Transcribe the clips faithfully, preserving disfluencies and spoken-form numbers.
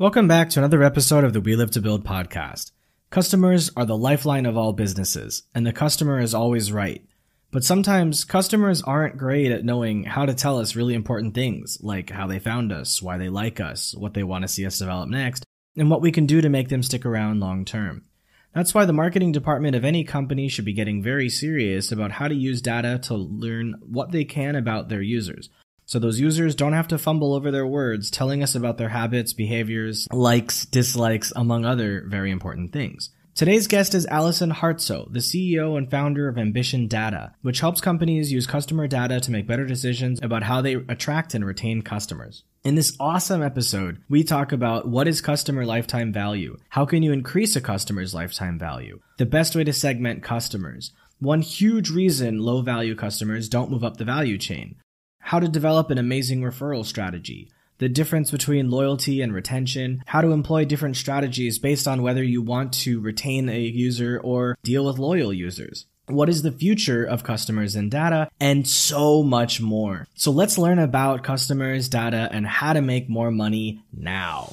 Welcome back to another episode of the We Live to Build podcast. Customers are the lifeline of all businesses, and the customer is always right. But sometimes customers aren't great at knowing how to tell us really important things, like how they found us, why they like us, what they want to see us develop next, and what we can do to make them stick around long term. That's why the marketing department of any company should be getting very serious about how to use data to learn what they can about their users, so those users don't have to fumble over their words telling us about their habits, behaviors, likes, dislikes, among other very important things. Today's guest is Allison Hartsoe, the C E O and founder of Ambition Data, which helps companies use customer data to make better decisions about how they attract and retain customers. In this awesome episode, we talk about what is customer lifetime value, how can you increase a customer's lifetime value, the best way to segment customers, one huge reason low-value customers don't move up the value chain, how to develop an amazing referral strategy, the difference between loyalty and retention, how to employ different strategies based on whether you want to retain a user or deal with loyal users, what is the future of customers and data, and so much more. So let's learn about customers, data, and how to make more money now.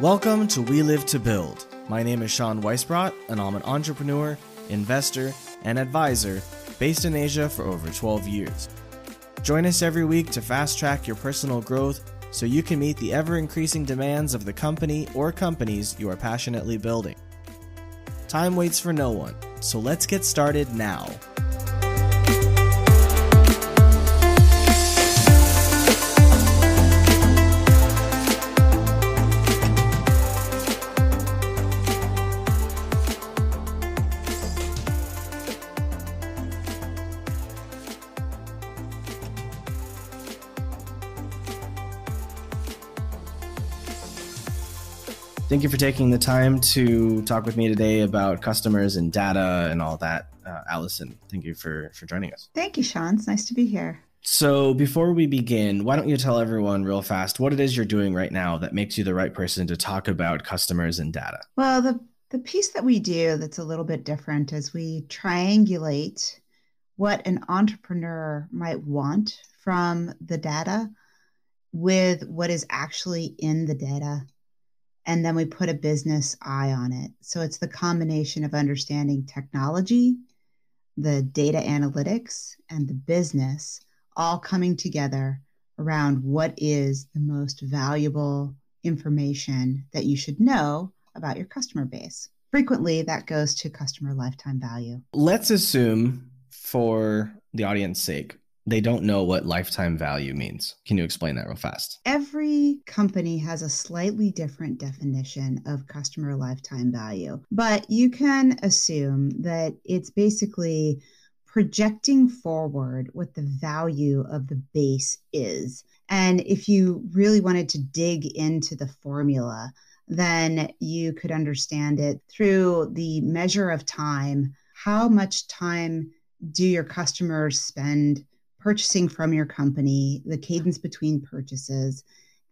Welcome to We Live to Build. My name is Sean Weisbrot, and I'm an entrepreneur, investor, and advisor based in Asia for over twelve years. Join us every week to fast-track your personal growth so you can meet the ever-increasing demands of the company or companies you are passionately building. Time waits for no one, so let's get started now. Thank you for taking the time to talk with me today about customers and data and all that. Uh, Allison, thank you for, for joining us. Thank you, Sean. It's nice to be here. So before we begin, why don't you tell everyone real fast what it is you're doing right now that makes you the right person to talk about customers and data? Well, the, the piece that we do that's a little bit different is we triangulate what an entrepreneur might want from the data with what is actually in the data. And then we put a business eye on it. So it's the combination of understanding technology, the data analytics, and the business all coming together around what is the most valuable information that you should know about your customer base. Frequently, that goes to customer lifetime value. Let's assume, for the audience's sake, they don't know what lifetime value means. Can you explain that real fast? Every company has a slightly different definition of customer lifetime value, but you can assume that it's basically projecting forward what the value of the base is. And if you really wanted to dig into the formula, then you could understand it through the measure of time. How much time do your customers spend purchasing from your company, the cadence between purchases,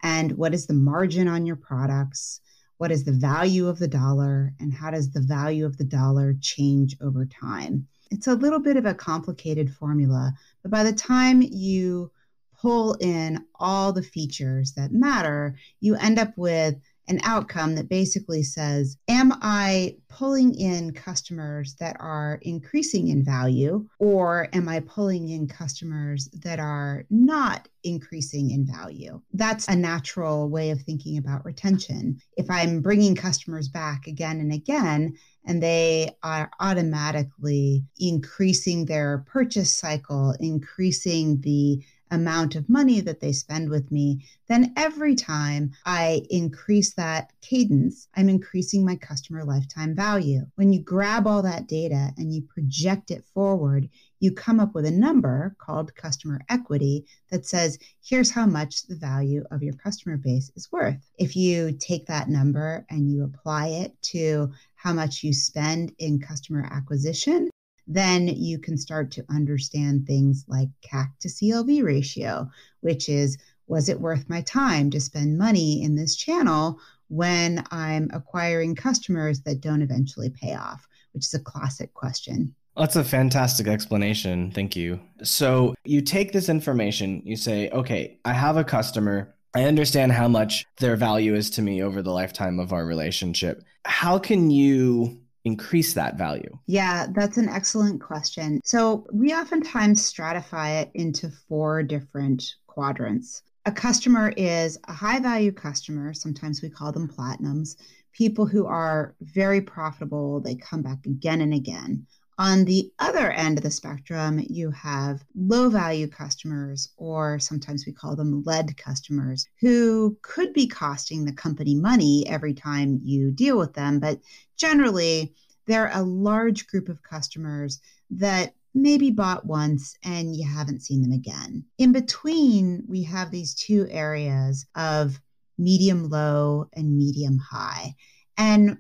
and what is the margin on your products, what is the value of the dollar, and how does the value of the dollar change over time? It's a little bit of a complicated formula, but by the time you pull in all the features that matter, you end up with an outcome that basically says, am I pulling in customers that are increasing in value, or am I pulling in customers that are not increasing in value? That's a natural way of thinking about retention. If I'm bringing customers back again and again, and they are automatically increasing their purchase cycle, increasing the amount of money that they spend with me, then every time I increase that cadence, I'm increasing my customer lifetime value. When you grab all that data and you project it forward, you come up with a number called customer equity that says, here's how much the value of your customer base is worth. If you take that number and you apply it to how much you spend in customer acquisition, then you can start to understand things like C A C to C L V ratio, which is, was it worth my time to spend money in this channel when I'm acquiring customers that don't eventually pay off, which is a classic question. That's a fantastic explanation. Thank you. So you take this information, you say, okay, I have a customer. I understand how much their value is to me over the lifetime of our relationship. How can you increase that value? Yeah, that's an excellent question. So we oftentimes stratify it into four different quadrants. A customer is a high-value customer. Sometimes we call them platinums, people who are very profitable. They come back again and again. On the other end of the spectrum, you have low-value customers, or sometimes we call them lead customers, who could be costing the company money every time you deal with them. But generally, they're a large group of customers that maybe bought once and you haven't seen them again. In between, we have these two areas of medium-low and medium-high. And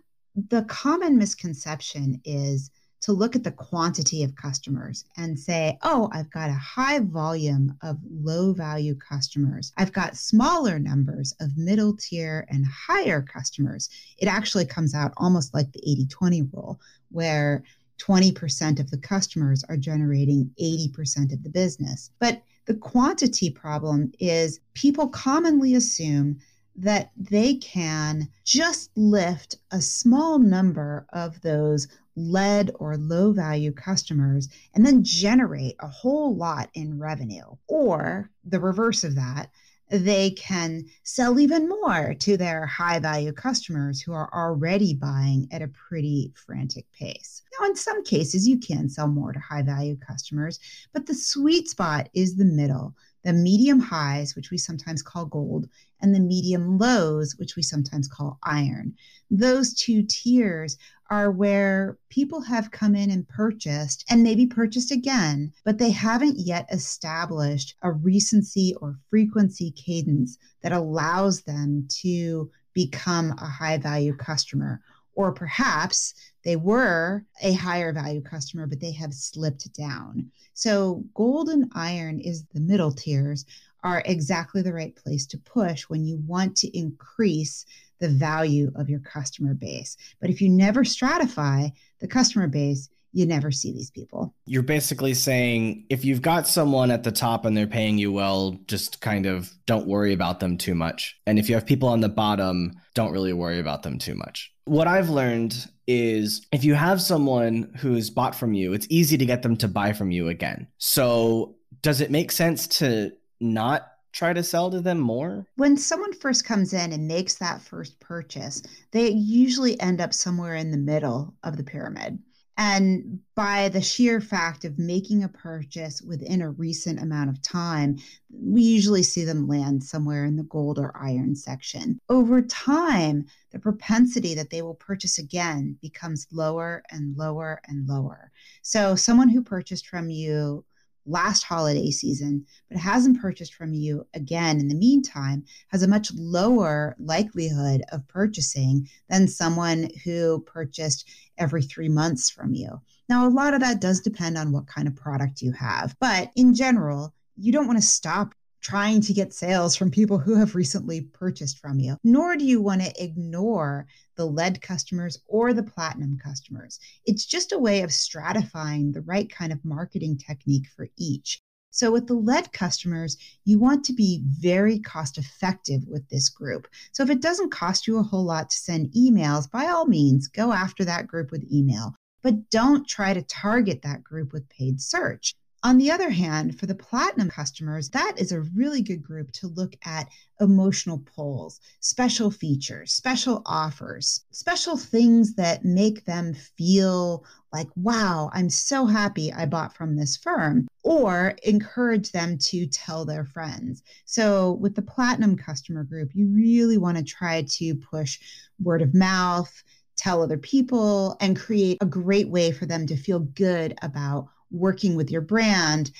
the common misconception is to look at the quantity of customers and say, oh, I've got a high volume of low value customers. I've got smaller numbers of middle tier and higher customers. It actually comes out almost like the eighty twenty rule, where twenty percent of the customers are generating eighty percent of the business. But the quantity problem is people commonly assume that they can just lift a small number of those lead or low value customers and then generate a whole lot in revenue. Or the reverse of that, they can sell even more to their high value customers who are already buying at a pretty frantic pace. Now, in some cases, you can sell more to high value customers, but the sweet spot is the middle, the medium highs, which we sometimes call gold, and the medium lows, which we sometimes call iron. Those two tiers are where people have come in and purchased and maybe purchased again, but they haven't yet established a recency or frequency cadence that allows them to become a high value customer. Or perhaps they were a higher value customer, but they have slipped down. So gold and iron is the middle tiers are exactly the right place to push when you want to increase the value of your customer base. But if you never stratify the customer base, you never see these people. You're basically saying if you've got someone at the top and they're paying you well, just kind of don't worry about them too much. And if you have people on the bottom, don't really worry about them too much. What I've learned is if you have someone who's bought from you, it's easy to get them to buy from you again. So does it make sense to not try to sell to them more? When someone first comes in and makes that first purchase, they usually end up somewhere in the middle of the pyramid. And by the sheer fact of making a purchase within a recent amount of time, we usually see them land somewhere in the gold or iron section. Over time, the propensity that they will purchase again becomes lower and lower and lower. So someone who purchased from you last holiday season, but hasn't purchased from you again in the meantime, has a much lower likelihood of purchasing than someone who purchased every three months from you. Now, a lot of that does depend on what kind of product you have, but in general, you don't want to stop trying to get sales from people who have recently purchased from you, nor do you want to ignore the lead customers or the platinum customers. It's just a way of stratifying the right kind of marketing technique for each. So with the lead customers, you want to be very cost effective with this group. So if it doesn't cost you a whole lot to send emails, by all means, go after that group with email, but don't try to target that group with paid search. On the other hand, for the platinum customers, that is a really good group to look at emotional pulls, special features, special offers, special things that make them feel like, wow, I'm so happy I bought from this firm, or encourage them to tell their friends. So with the platinum customer group, you really want to try to push word of mouth, tell other people, and create a great way for them to feel good about working with your brand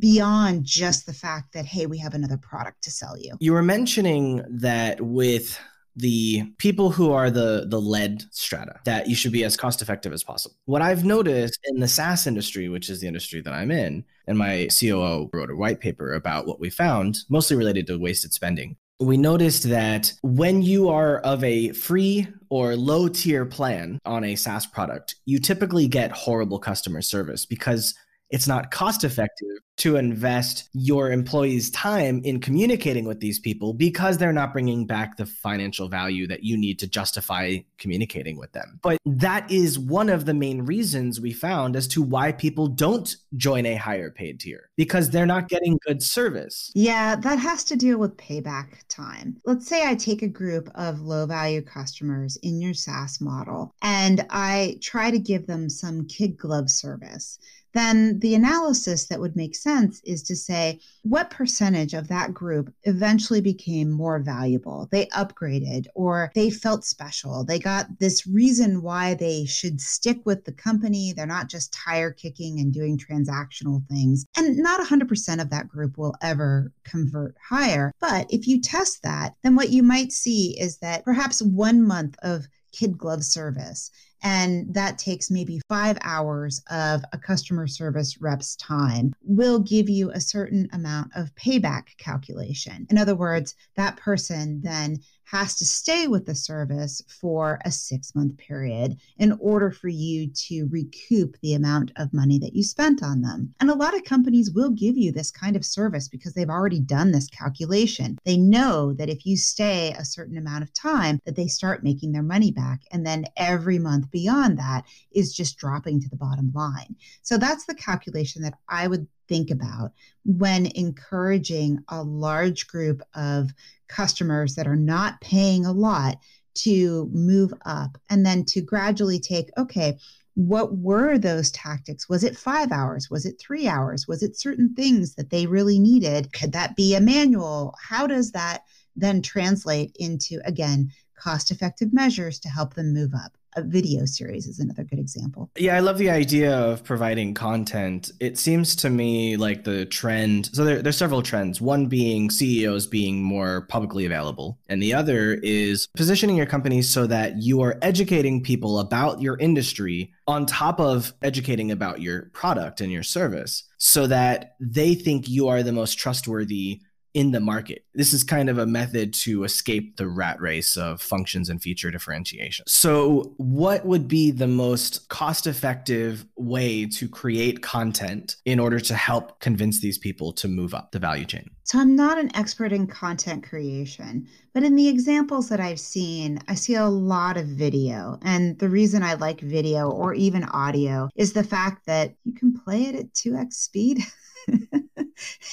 beyond just the fact that, hey, we have another product to sell you. You were mentioning that with the people who are the, the lead strata, that you should be as cost effective as possible. What I've noticed in the SaaS industry, which is the industry that I'm in, and my C O O wrote a white paper about what we found, mostly related to wasted spending. we noticed that when you are of a free or low tier plan on a SaaS product, you typically get horrible customer service because it's not cost effective to invest your employees' time in communicating with these people because they're not bringing back the financial value that you need to justify communicating with them. But that is one of the main reasons we found as to why people don't join a higher paid tier, because they're not getting good service. Yeah, that has to deal with payback time. Let's say I take a group of low value customers in your SaaS model and I try to give them some kid glove service. Then the analysis that would make sense is to say, what percentage of that group eventually became more valuable? They upgraded or they felt special. They got this reason why they should stick with the company. They're not just tire kicking and doing transactional things. And not one hundred percent of that group will ever convert higher. But if you test that, then what you might see is that perhaps one month of kid glove service, and that takes maybe five hours of a customer service rep's time, will give you a certain amount of payback calculation. In other words, that person then has to stay with the service for a six-month period in order for you to recoup the amount of money that you spent on them. And a lot of companies will give you this kind of service because they've already done this calculation. They know that if you stay a certain amount of time, that they start making their money back. And then every month beyond that is just dropping to the bottom line. So that's the calculation that I would think about when encouraging a large group of customers that are not paying a lot to move up, and then to gradually take, okay, what were those tactics? Was it five hours? Was it three hours? Was it certain things that they really needed? Could that be a manual? How does that then translate into, again, cost-effective measures to help them move up? A video series is another good example. Yeah, I love the idea of providing content. It seems to me like the trend, so there, there's several trends, one being C E Os being more publicly available, and the other is positioning your company so that you are educating people about your industry on top of educating about your product and your service so that they think you are the most trustworthy in the market. This is kind of a method to escape the rat race of functions and feature differentiation. So what would be the most cost-effective way to create content in order to help convince these people to move up the value chain? So I'm not an expert in content creation, but in the examples that I've seen, I see a lot of video. And the reason I like video or even audio is the fact that you can play it at two x speed.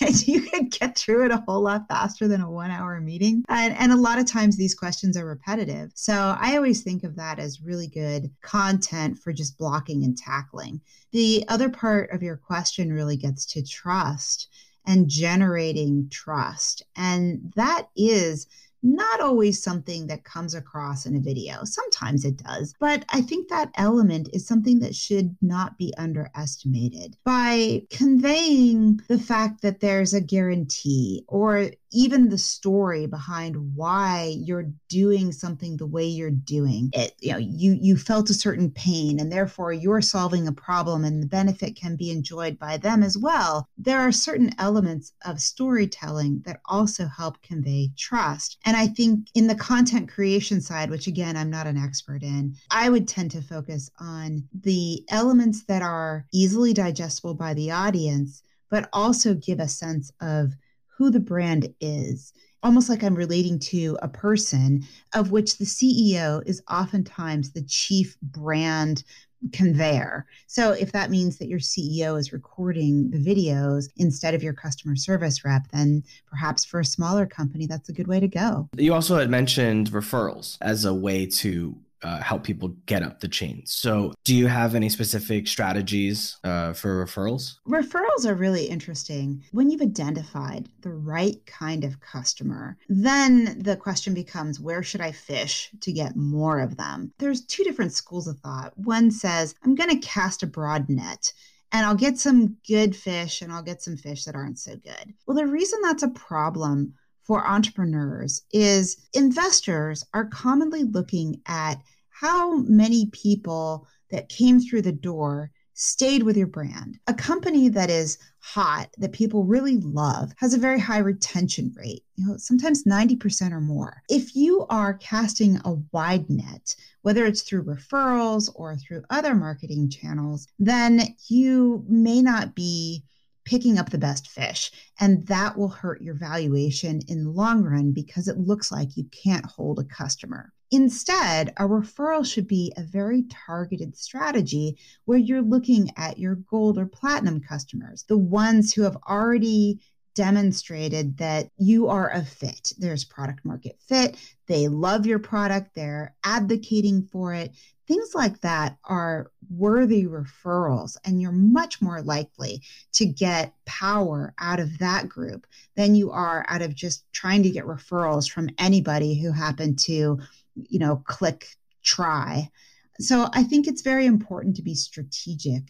And you could get through it a whole lot faster than a one-hour meeting. And, and a lot of times these questions are repetitive. So I always think of that as really good content for just blocking and tackling. The other part of your question really gets to trust and generating trust. And that is not always something that comes across in a video. Sometimes it does, but I think that element is something that should not be underestimated. By conveying the fact that there's a guarantee or even the story behind why you're doing something the way you're doing it, you know, you, you felt a certain pain and therefore you're solving a problem and the benefit can be enjoyed by them as well. There are certain elements of storytelling that also help convey trust. And I think in the content creation side, which again, I'm not an expert in, I would tend to focus on the elements that are easily digestible by the audience, but also give a sense of who the brand is, almost like I'm relating to a person, of which the C E O is oftentimes the chief brand conveyor. So if that means that your C E O is recording the videos instead of your customer service rep, then perhaps for a smaller company, that's a good way to go. You also had mentioned referrals as a way to Uh, help people get up the chain. So do you have any specific strategies uh, for referrals? Referrals are really interesting. When you've identified the right kind of customer, then the question becomes, where should I fish to get more of them? There's two different schools of thought. One says, I'm going to cast a broad net and I'll get some good fish and I'll get some fish that aren't so good. Well, the reason that's a problem for entrepreneurs is investors are commonly looking at how many people that came through the door stayed with your brand. A company that is hot, that people really love, has a very high retention rate, you know, sometimes ninety percent or more. If you are casting a wide net, whether it's through referrals or through other marketing channels, then you may not be picking up the best fish. And that will hurt your valuation in the long run because it looks like you can't hold a customer. Instead, a referral should be a very targeted strategy where you're looking at your gold or platinum customers, the ones who have already demonstrated that you are a fit. There's product market fit. They love your product. They're advocating for it. Things like that are worthy referrals, and you're much more likely to get power out of that group than you are out of just trying to get referrals from anybody who happened to, you know, click try. So I think it's very important to be strategic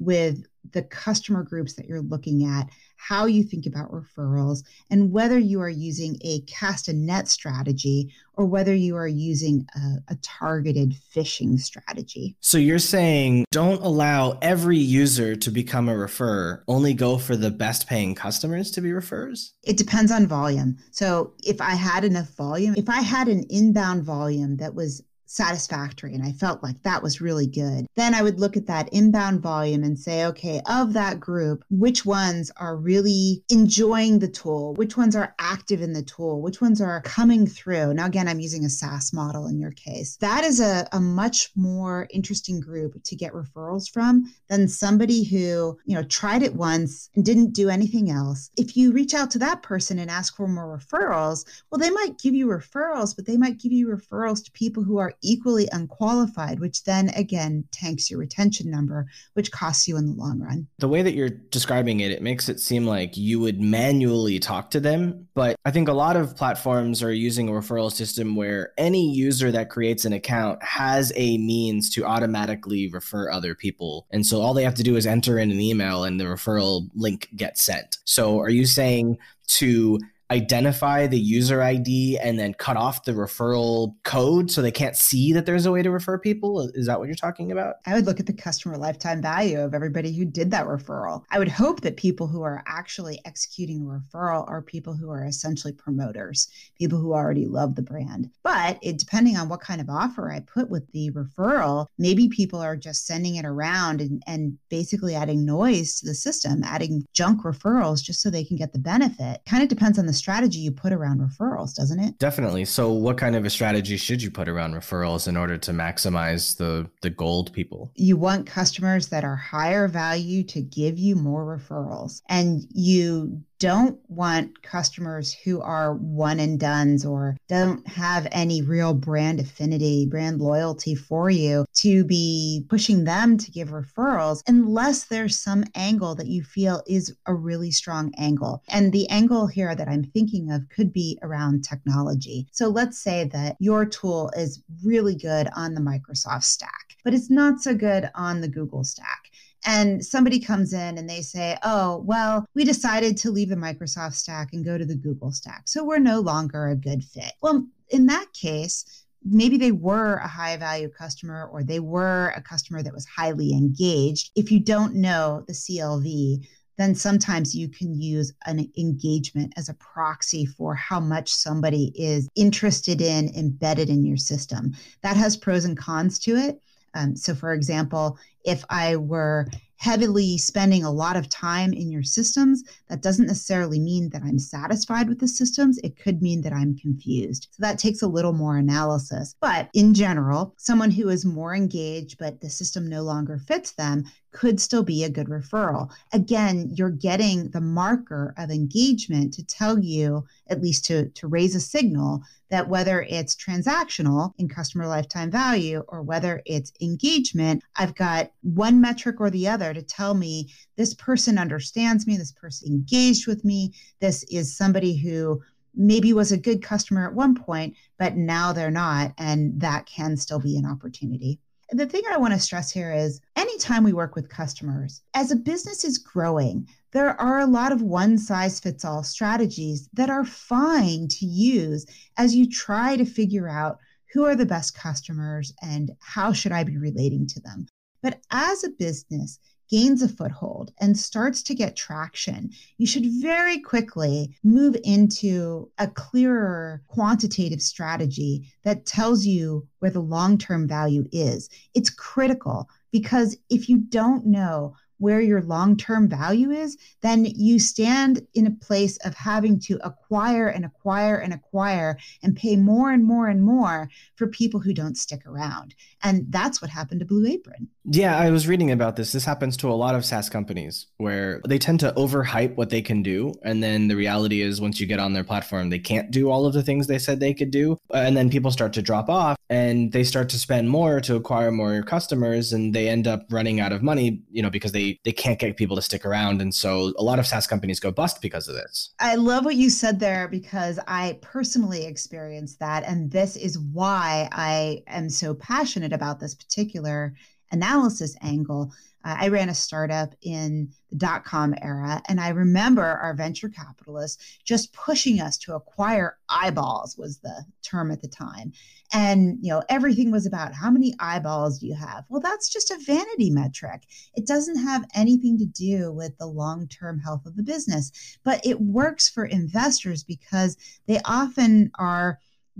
with the customer groups that you're looking at, how you think about referrals, and whether you are using a cast a net strategy or whether you are using a, a targeted phishing strategy. So you're saying don't allow every user to become a referrer, only go for the best paying customers to be referrers? It depends on volume. So if I had enough volume, if I had an inbound volume that was satisfactory and I felt like that was really good, then I would look at that inbound volume and say, okay, of that group, which ones are really enjoying the tool? Which ones are active in the tool? Which ones are coming through? Now, again, I'm using a SaaS model in your case. That is a, a much more interesting group to get referrals from than somebody who, you know, tried it once and didn't do anything else. If you reach out to that person and ask for more referrals, well, they might give you referrals, but they might give you referrals to people who are equally unqualified, which then again tanks your retention number, which costs you in the long run. The way that you're describing it, it makes it seem like you would manually talk to them. But I think a lot of platforms are using a referral system where any user that creates an account has a means to automatically refer other people. And so all they have to do is enter in an email and the referral link gets sent. So are you saying to identify the user I D and then cut off the referral code so they can't see that there's a way to refer people? Is that what you're talking about? I would look at the customer lifetime value of everybody who did that referral. I would hope that people who are actually executing a referral are people who are essentially promoters, people who already love the brand. But it, depending on what kind of offer I put with the referral, maybe people are just sending it around and, and basically adding noise to the system, adding junk referrals just so they can get the benefit. Kind of depends on the strategy you put around referrals, doesn't it? Definitely. So what kind of a strategy should you put around referrals in order to maximize the, the gold people? You want customers that are higher value to give you more referrals. And you don't want customers who are one and dones or don't have any real brand affinity, brand loyalty for you to be pushing them to give referrals unless there's some angle that you feel is a really strong angle. And the angle here that I'm thinking of could be around technology. So let's say that your tool is really good on the Microsoft stack, but it's not so good on the Google stack. And somebody comes in and they say, oh, well, we decided to leave the Microsoft stack and go to the Google stack. So we're no longer a good fit. Well, in that case, maybe they were a high value customer or they were a customer that was highly engaged. If you don't know the C L V, then sometimes you can use an engagement as a proxy for how much somebody is interested in, embedded in your system. That has pros and cons to it. Um, so for example, if I were heavily spending a lot of time in your systems, that doesn't necessarily mean that I'm satisfied with the systems. It could mean that I'm confused. So that takes a little more analysis. But in general, someone who is more engaged, but the system no longer fits them could still be a good referral. Again, you're getting the marker of engagement to tell you, at least to, to raise a signal that whether it's transactional in customer lifetime value or whether it's engagement, I've got one metric or the other to tell me this person understands me, this person engaged with me, this is somebody who maybe was a good customer at one point, but now they're not, and that can still be an opportunity. The thing I want to stress here is anytime we work with customers, as a business is growing, there are a lot of one-size-fits-all strategies that are fine to use as you try to figure out who are the best customers and how should I be relating to them. But as a business, gains a foothold and starts to get traction, you should very quickly move into a clearer quantitative strategy that tells you where the long-term value is. It's critical because if you don't know where your long-term value is, then you stand in a place of having to acquire and acquire and acquire and pay more and more and more for people who don't stick around. And that's what happened to Blue Apron. Yeah, I was reading about this. This happens to a lot of SaaS companies where they tend to overhype what they can do. And then the reality is once you get on their platform, they can't do all of the things they said they could do. And then people start to drop off and they start to spend more to acquire more customers and they end up running out of money, you know, because they they can't get people to stick around. And so a lot of SaaS companies go bust because of this. I love what you said there because I personally experienced that. And this is why I am so passionate about this particular analysis angle. Uh, I ran a startup in the dot-com era, and I remember our venture capitalists just pushing us to acquire eyeballs was the term at the time. And, you know, everything was about how many eyeballs do you have? Well, that's just a vanity metric. It doesn't have anything to do with the long-term health of the business, but it works for investors because they often are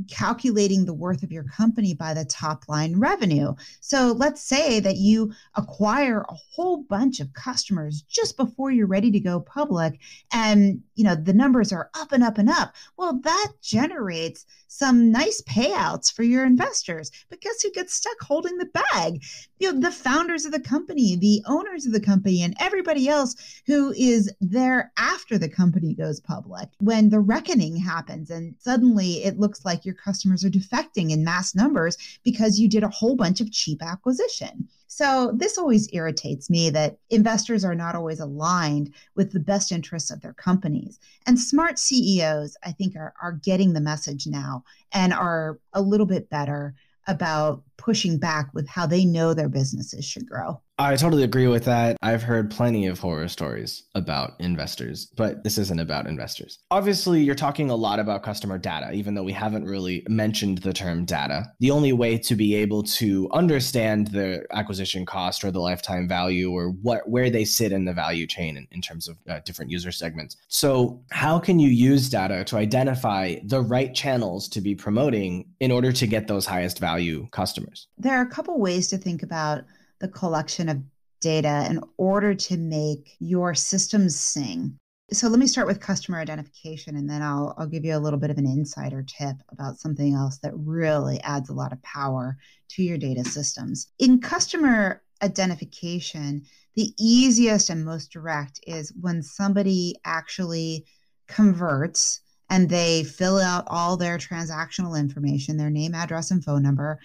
calculating the worth of your company by the top line revenue. So let's say that you acquire a whole bunch of customers just before you're ready to go public and you know the numbers are up and up and up. Well, that generates some nice payouts for your investors. But guess who gets stuck holding the bag? You know, the founders of the company, the owners of the company, and everybody else who is there after the company goes public. When the reckoning happens and suddenly it looks like your customers are defecting in mass numbers because you did a whole bunch of cheap acquisition. So this always irritates me that investors are not always aligned with the best interests of their companies. And smart C E Os, I think, are, are getting the message now and are a little bit better about pushing back with how they know their businesses should grow. I totally agree with that. I've heard plenty of horror stories about investors, but this isn't about investors. Obviously, you're talking a lot about customer data, even though we haven't really mentioned the term data. The only way to be able to understand the acquisition cost or the lifetime value or what where they sit in the value chain in, in terms of uh, different user segments. So how can you use data to identify the right channels to be promoting in order to get those highest value customers? There are a couple ways to think about the collection of data in order to make your systems sing. So let me start with customer identification, and then I'll, I'll give you a little bit of an insider tip about something else that really adds a lot of power to your data systems. In customer identification, the easiest and most direct is when somebody actually converts and they fill out all their transactional information, their name, address, and phone number.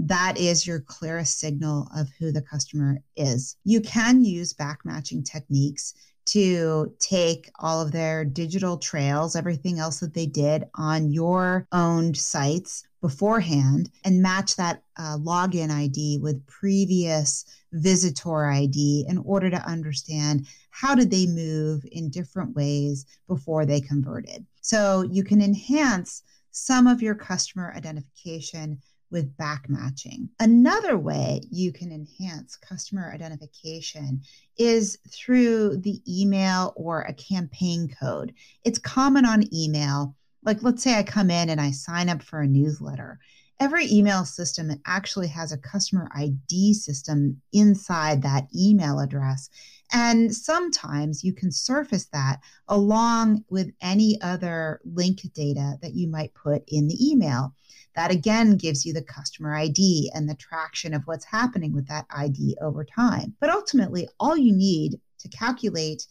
That is your clearest signal of who the customer is. You can use backmatching techniques to take all of their digital trails, everything else that they did on your owned sites beforehand, and match that uh, login I D with previous visitor I D in order to understand how did they move in different ways before they converted. So you can enhance some of your customer identification with backmatching. Another way you can enhance customer identification is through the email or a campaign code. It's common on email. Like, let's say I come in and I sign up for a newsletter. Every email system actually has a customer I D system inside that email address. And sometimes you can surface that along with any other link data that you might put in the email. That again gives you the customer I D and the traction of what's happening with that I D over time. But ultimately, all you need to calculate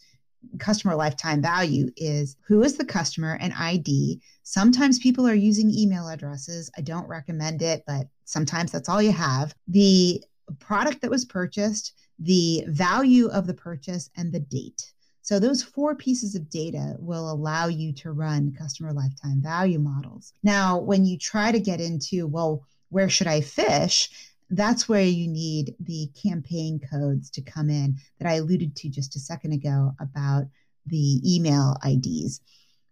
customer lifetime value is who is the customer and I D. Sometimes people are using email addresses. I don't recommend it, but sometimes that's all you have. The product that was purchased, the value of the purchase, and the date. So those four pieces of data will allow you to run customer lifetime value models. Now, when you try to get into, well, where should I fish? That's where you need the campaign codes to come in that I alluded to just a second ago about the email I Ds.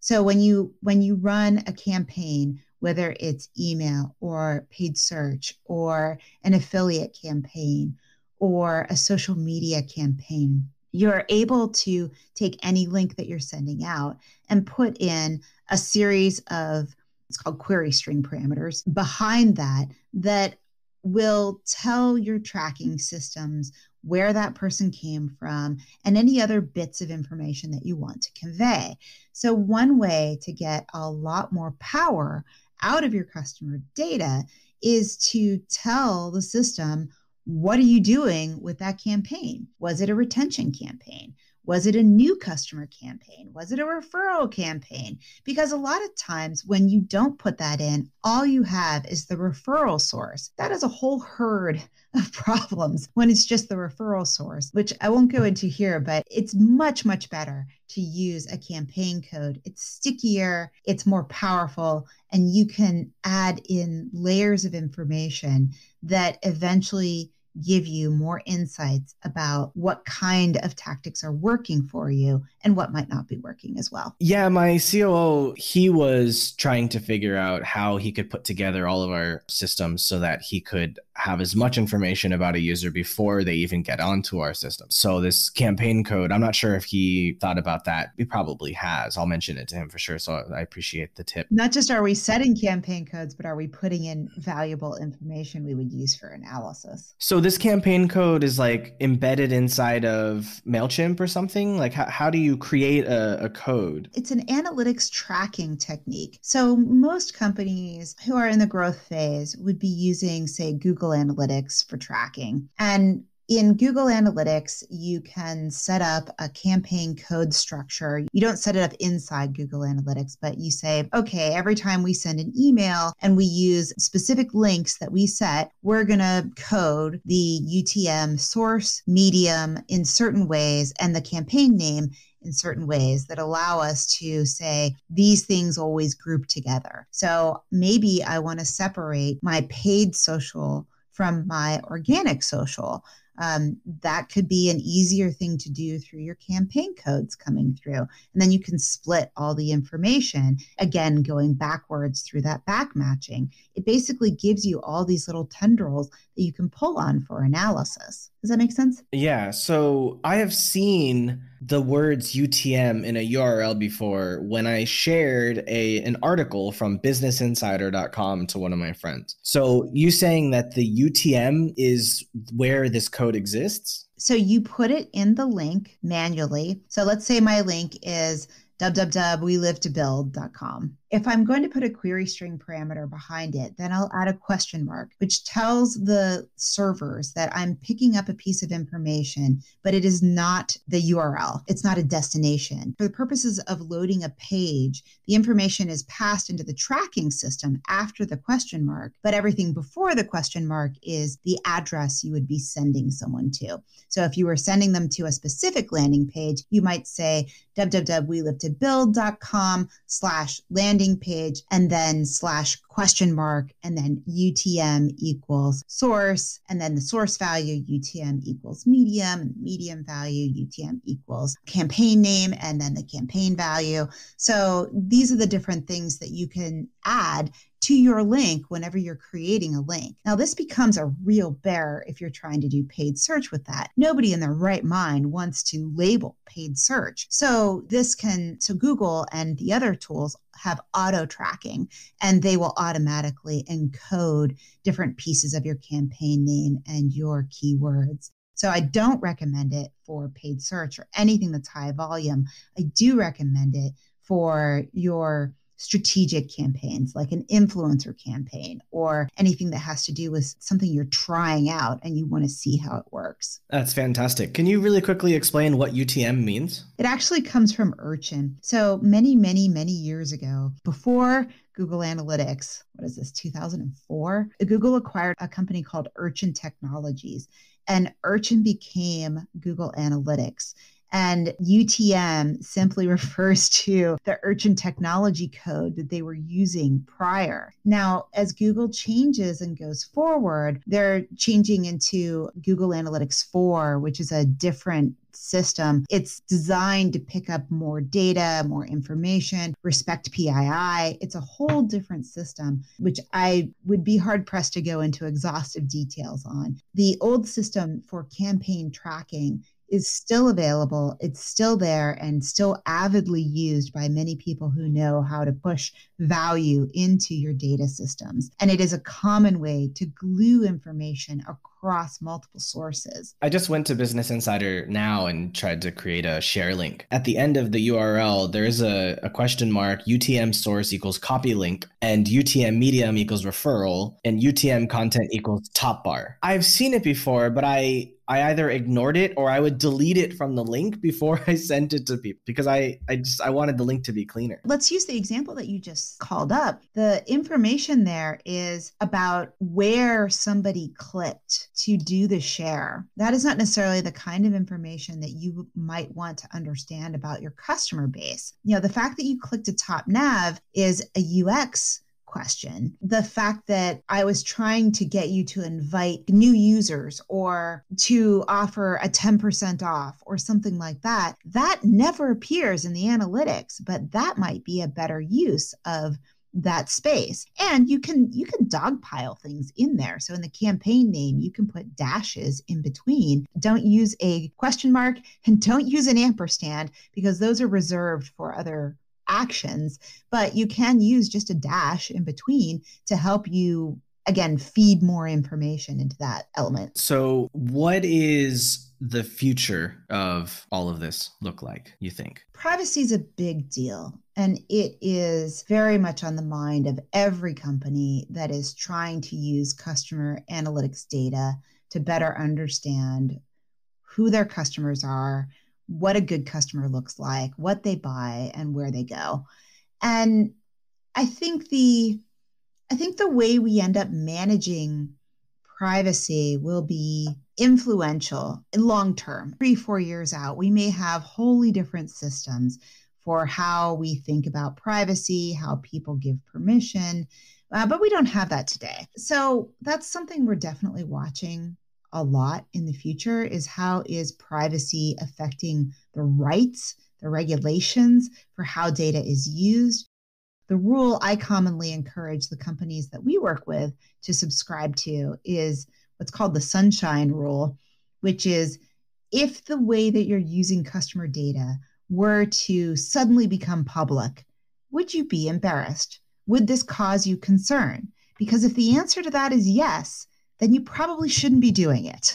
So when you when you run a campaign, whether it's email or paid search or an affiliate campaign or a social media campaign, you're able to take any link that you're sending out and put in a series of, it's called query string parameters, behind that, that will tell your tracking systems where that person came from and any other bits of information that you want to convey. So one way to get a lot more power out of your customer data is to tell the system, what are you doing with that campaign? Was it a retention campaign? Was it a new customer campaign? Was it a referral campaign? Because a lot of times when you don't put that in, all you have is the referral source. That is a whole herd of problems when it's just the referral source, which I won't go into here, but it's much, much better to use a campaign code. It's stickier, it's more powerful, and you can add in layers of information that eventually give you more insights about what kind of tactics are working for you and what might not be working as well. Yeah, my C O O, he was trying to figure out how he could put together all of our systems so that he could have as much information about a user before they even get onto our system. So this campaign code, I'm not sure if he thought about that. He probably has. I'll mention it to him for sure. So I appreciate the tip. Not just are we setting campaign codes, but are we putting in valuable information we would use for analysis? So this campaign code is like embedded inside of MailChimp or something? Like how, how do you create a, a code? It's an analytics tracking technique. So most companies who are in the growth phase would be using, say, Google Analytics for tracking. And in Google Analytics, you can set up a campaign code structure. You don't set it up inside Google Analytics, but you say, okay, every time we send an email and we use specific links that we set, we're going to code the U T M source, medium in certain ways, and the campaign name in certain ways that allow us to say these things always group together. So maybe I want to separate my paid social from my organic social. Um, that could be an easier thing to do through your campaign codes coming through. And then you can split all the information, again, going backwards through that back matching. It basically gives you all these little tendrils that you can pull on for analysis. Does that make sense? Yeah. So I have seen the words U T M in a U R L before when I shared a an article from business insider dot com to one of my friends. So you saying that the U T M is where this code exists? So you put it in the link manually. So let's say my link is w w w dot we live to build dot com. If I'm going to put a query string parameter behind it, then I'll add a question mark, which tells the servers that I'm picking up a piece of information, but it is not the U R L. It's not a destination. For the purposes of loading a page, the information is passed into the tracking system after the question mark, but everything before the question mark is the address you would be sending someone to. So if you were sending them to a specific landing page, you might say w w w dot we live to build dot com slash landing page and then slash question mark and then U T M equals source and then the source value U T M equals medium, medium value U T M equals campaign name and then the campaign value. So these are the different things that you can add to your link whenever you're creating a link. Now this becomes a real bear if you're trying to do paid search with that. Nobody in their right mind wants to label paid search. So this can, so Google and the other tools have auto tracking and they will automatically encode different pieces of your campaign name and your keywords. So I don't recommend it for paid search or anything that's high volume. I do recommend it for your strategic campaigns like an influencer campaign or anything that has to do with something you're trying out and you want to see how it works. That's fantastic. Can you really quickly explain what U T M means? It actually comes from urchin. So many, many, many years ago, before Google Analytics, what is this, two thousand four? Google acquired a company called Urchin Technologies, and Urchin became Google Analytics. And U T M simply refers to the urchin technology code that they were using prior. Now, as Google changes and goes forward, they're changing into Google Analytics four, which is a different system. It's designed to pick up more data, more information, respect P I I. It's a whole different system, which I would be hard pressed to go into exhaustive details on. The old system for campaign tracking is still available. It's still there and still avidly used by many people who know how to push value into your data systems. And it is a common way to glue information across multiple sources. I just went to Business Insider now and tried to create a share link. At the end of the U R L, there is a, a question mark, U T M source equals copy link, and U T M medium equals referral, and U T M content equals top bar. I've seen it before, but I... I either ignored it or I would delete it from the link before I sent it to people because I, I just I wanted the link to be cleaner. Let's use the example that you just called up. The information there is about where somebody clicked to do the share. That is not necessarily the kind of information that you might want to understand about your customer base. You know, the fact that you clicked a top nav is a U X question. The fact that I was trying to get you to invite new users or to offer a ten percent off or something like that, that never appears in the analytics, but that might be a better use of that space. And you can you can dogpile things in there. So in the campaign name, you can put dashes in between. Don't use a question mark and don't use an ampersand because those are reserved for other actions, but you can use just a dash in between to help you, again, feed more information into that element. So what is the future of all of this look like, you think? Privacy is a big deal, and it is very much on the mind of every company that is trying to use customer analytics data to better understand who their customers are, what a good customer looks like, what they buy, and where they go. And I think the I think the way we end up managing privacy will be influential in long term. Three, four years out, we may have wholly different systems for how we think about privacy, how people give permission, uh, but we don't have that today. So that's something we're definitely watching a lot in the future, is how is privacy affecting the rights, the regulations for how data is used. The rule I commonly encourage the companies that we work with to subscribe to is what's called the sunshine rule, which is if the way that you're using customer data were to suddenly become public, would you be embarrassed? Would this cause you concern? Because if the answer to that is yes, then you probably shouldn't be doing it.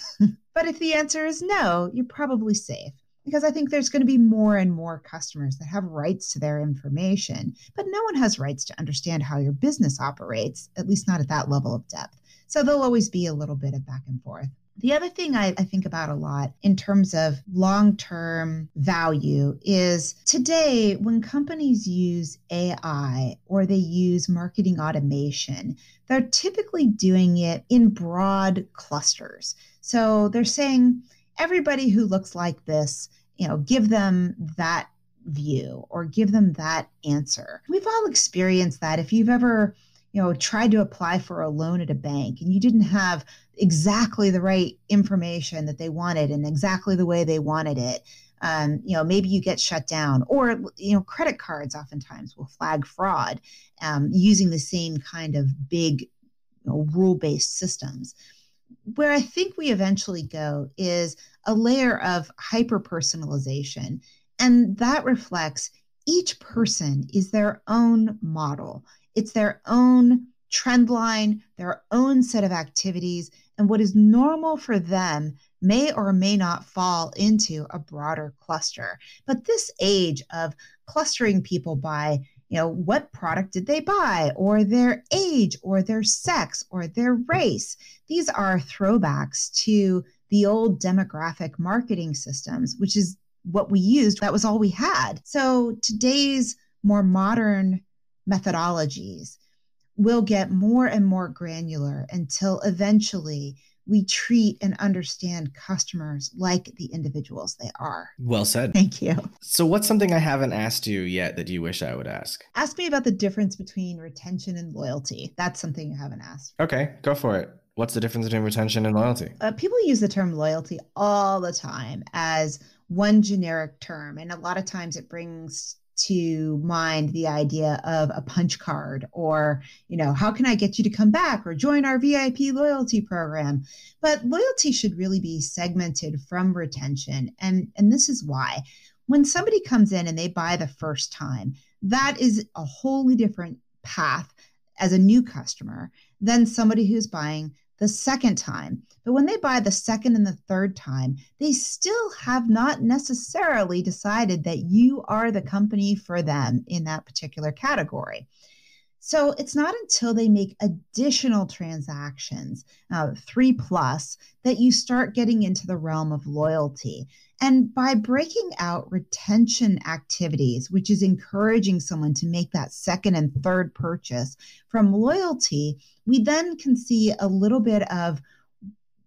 But if the answer is no, you're probably safe, because I think there's going to be more and more customers that have rights to their information, but no one has rights to understand how your business operates, at least not at that level of depth. So there'll always be a little bit of back and forth. The other thing I, I think about a lot in terms of long-term value is today when companies use A I or they use marketing automation, they're typically doing it in broad clusters. So they're saying everybody who looks like this, you know, give them that view or give them that answer. We've all experienced that. If you've ever you know, tried to apply for a loan at a bank and you didn't have exactly the right information that they wanted and exactly the way they wanted it, um, you know, maybe you get shut down. Or, you know, credit cards oftentimes will flag fraud um, using the same kind of big, you know, rule-based systems. Where I think we eventually go is a layer of hyper-personalization, and that reflects each person is their own model. It's their own trend line, their own set of activities, and what is normal for them may or may not fall into a broader cluster. But this age of clustering people by, you know, what product did they buy, or their age, or their sex, or their race, these are throwbacks to the old demographic marketing systems, which is what we used. That was all we had. So today's more modern methodologies will get more and more granular until eventually we treat and understand customers like the individuals they are. Well said. Thank you. So what's something I haven't asked you yet that you wish I would ask? Ask me about the difference between retention and loyalty. That's something you haven't asked. Okay, go for it. What's the difference between retention and loyalty? Uh, people use the term loyalty all the time as one generic term. And a lot of times it brings to mind the idea of a punch card or, you know, how can I get you to come back or join our V I P loyalty program? But loyalty should really be segmented from retention. And, and this is why. When somebody comes in and they buy the first time, that is a wholly different path as a new customer than somebody who's buying the second time. But when they buy the second and the third time, they still have not necessarily decided that you are the company for them in that particular category. So it's not until they make additional transactions, uh, three plus, that you start getting into the realm of loyalty. And by breaking out retention activities, which is encouraging someone to make that second and third purchase from loyalty, we then can see a little bit of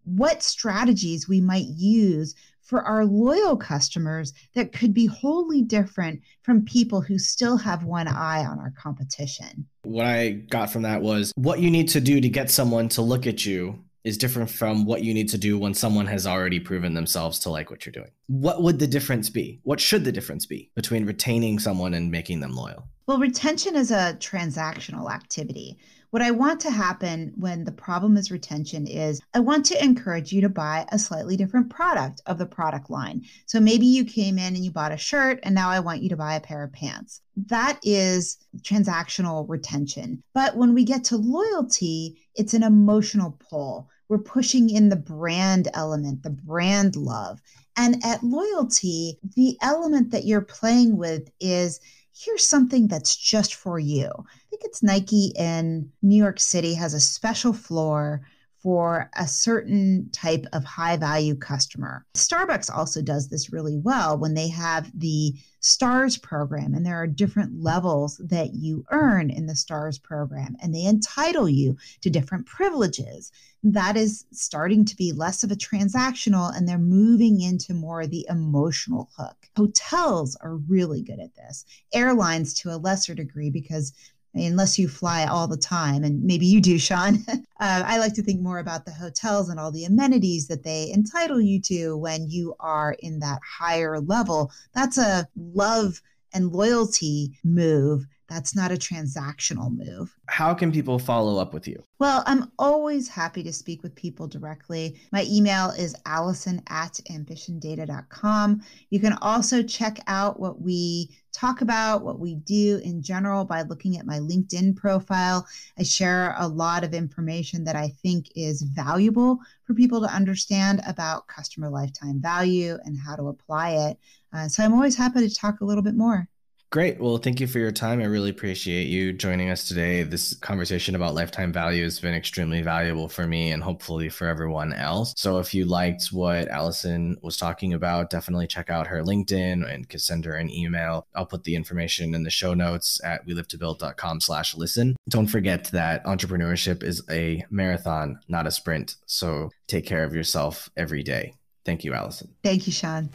what strategies we might use for our loyal customers that could be wholly different from people who still have one eye on our competition. What I got from that was what you need to do to get someone to look at you is different from what you need to do when someone has already proven themselves to like what you're doing. What would the difference be? What should the difference be between retaining someone and making them loyal? Well, retention is a transactional activity. What I want to happen when the problem is retention is I want to encourage you to buy a slightly different product of the product line. So maybe you came in and you bought a shirt and now I want you to buy a pair of pants. That is transactional retention. But when we get to loyalty, it's an emotional pull. We're pushing in the brand element, the brand love. And at loyalty, the element that you're playing with is here's something that's just for you. I think it's Nike in New York City has a special floor for a certain type of high value customer. Starbucks also does this really well when they have the STARS program, and there are different levels that you earn in the STARS program, and they entitle you to different privileges. That is starting to be less of a transactional, and they're moving into more of the emotional hook. Hotels are really good at this. Airlines to a lesser degree, because unless you fly all the time, and maybe you do, Sean. uh, I like to think more about the hotels and all the amenities that they entitle you to when you are in that higher level. That's a love and loyalty move. That's not a transactional move. How can people follow up with you? Well, I'm always happy to speak with people directly. My email is Allison at ambition data dot com. You can also check out what we talk about, what we do in general by looking at my LinkedIn profile. I share a lot of information that I think is valuable for people to understand about customer lifetime value and how to apply it. Uh, so I'm always happy to talk a little bit more. Great. Well, thank you for your time. I really appreciate you joining us today. This conversation about lifetime value has been extremely valuable for me and hopefully for everyone else. So if you liked what Allison was talking about, definitely check out her LinkedIn and can send her an email. I'll put the information in the show notes at we live to build dot com slash listen. Don't forget that entrepreneurship is a marathon, not a sprint. So take care of yourself every day. Thank you, Allison. Thank you, Sean.